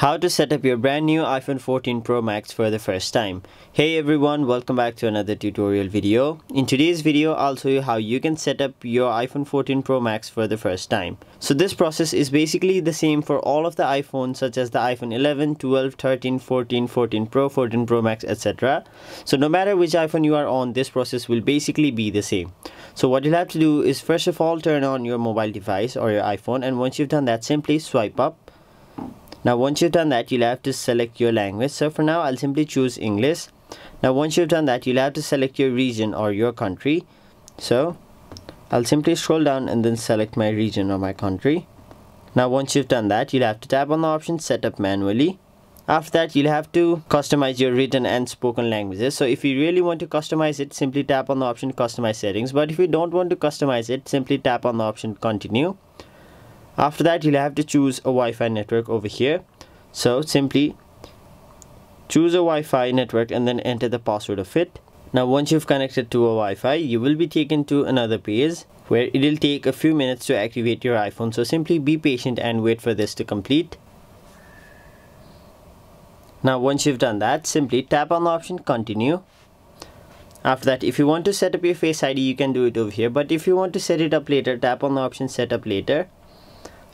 How to set up your brand new iPhone 14 Pro Max for the first time. Hey everyone, welcome back to another tutorial video. In today's video, I'll show you how you can set up your iPhone 14 Pro Max for the first time. So this process is basically the same for all of the iPhones such as the iPhone 11, 12, 13, 14, 14 Pro, 14 Pro Max, etc. So no matter which iPhone you are on, this process will basically be the same. So what you'll have to do is first of all turn on your mobile device or your iPhone, and once you've done that, simply swipe up. Now once you've done that, you'll have to select your language. So for now, I'll simply choose English. Now once you've done that, you'll have to select your region or your country. So I'll simply scroll down and then select my region or my country. Now once you've done that, you'll have to tap on the option set up manually. After that, you'll have to customize your written and spoken languages. So if you really want to customize it, simply tap on the option customize settings. But if you don't want to customize it, simply tap on the option continue. After that, you'll have to choose a Wi-Fi network over here. So simply choose a Wi-Fi network and then enter the password of it. Now once you've connected to a Wi-Fi, you will be taken to another page where it'll take a few minutes to activate your iPhone. So simply be patient and wait for this to complete. Now once you've done that, simply tap on the option continue. After that, if you want to set up your Face ID, you can do it over here. But if you want to set it up later, tap on the option set up later.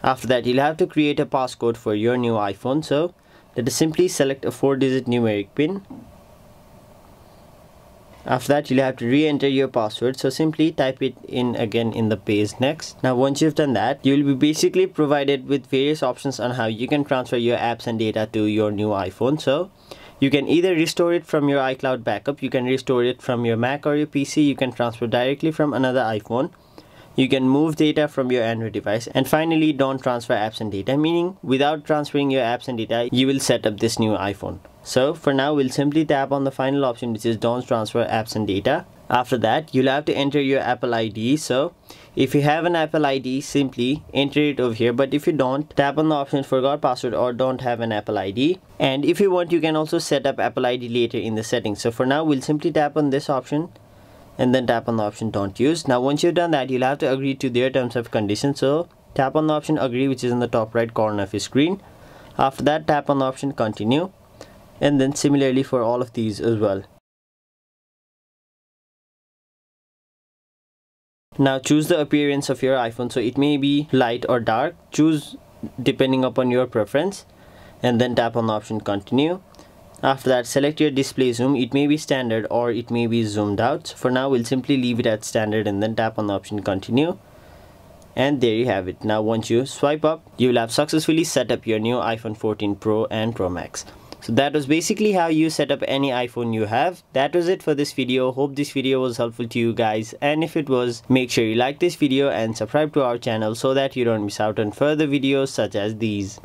After that, you'll have to create a passcode for your new iPhone. So let us simply select a 4-digit numeric pin. After that, you'll have to re-enter your password. So simply type it in again in the page next. Now once you've done that, you'll be basically provided with various options on how you can transfer your apps and data to your new iPhone. So you can either restore it from your iCloud backup, you can restore it from your Mac or your PC, you can transfer directly from another iPhone. You can move data from your Android device, and finally don't transfer apps and data, meaning without transferring your apps and data, you will set up this new iPhone. So for now, we'll simply tap on the final option, which is don't transfer apps and data. After that, you'll have to enter your Apple ID. So if you have an Apple ID, simply enter it over here. But if you don't, tap on the option forgot password or don't have an Apple ID. And if you want, you can also set up Apple ID later in the settings. So for now, we'll simply tap on this option and then tap on the option don't use. Now once you've done that, you'll have to agree to their terms of condition. So tap on the option agree, which is in the top right corner of your screen. After that, tap on the option continue, and then similarly for all of these as well. Now choose the appearance of your iPhone. So it may be light or dark, choose depending upon your preference, and then tap on the option continue. After that, select your display zoom. It may be standard or it may be zoomed out. For now, we'll simply leave it at standard and then tap on the option continue. And there you have it. Now once you swipe up, you'll have successfully set up your new iPhone 14 Pro and Pro Max. So that was basically how you set up any iPhone you have. That was it for this video. Hope this video was helpful to you guys, and if it was, make sure you like this video and subscribe to our channel so that you don't miss out on further videos such as these.